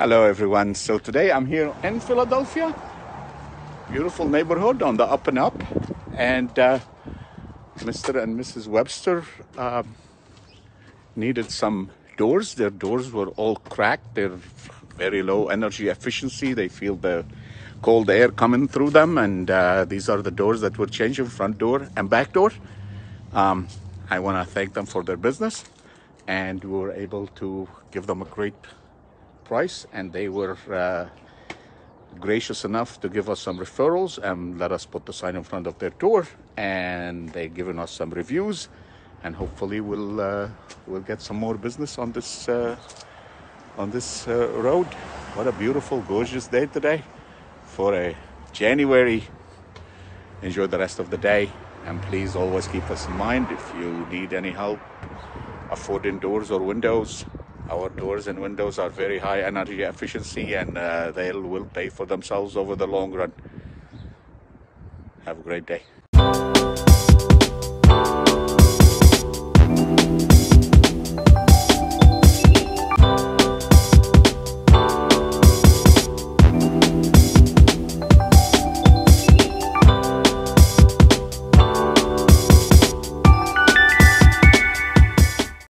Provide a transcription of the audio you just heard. Hello everyone, so today I'm here in Philadelphia, beautiful neighborhood on the up and up, and Mr. and Mrs. Webster needed some doors. Their doors were all cracked, they're very low energy efficiency, they feel the cold air coming through them, and these are the doors that were changed, front door and back door. I want to thank them for their business, and we were able to give them a great price, and they were gracious enough to give us some referrals and let us put the sign in front of their door, and they've given us some reviews, and hopefully we'll get some more business on this road. What a beautiful, gorgeous day today for a January. Enjoy the rest of the day, and please always keep us in mind if you need any help affording doors or windows. Our doors and windows are very high energy efficiency, and they will pay for themselves over the long run. Have a great day.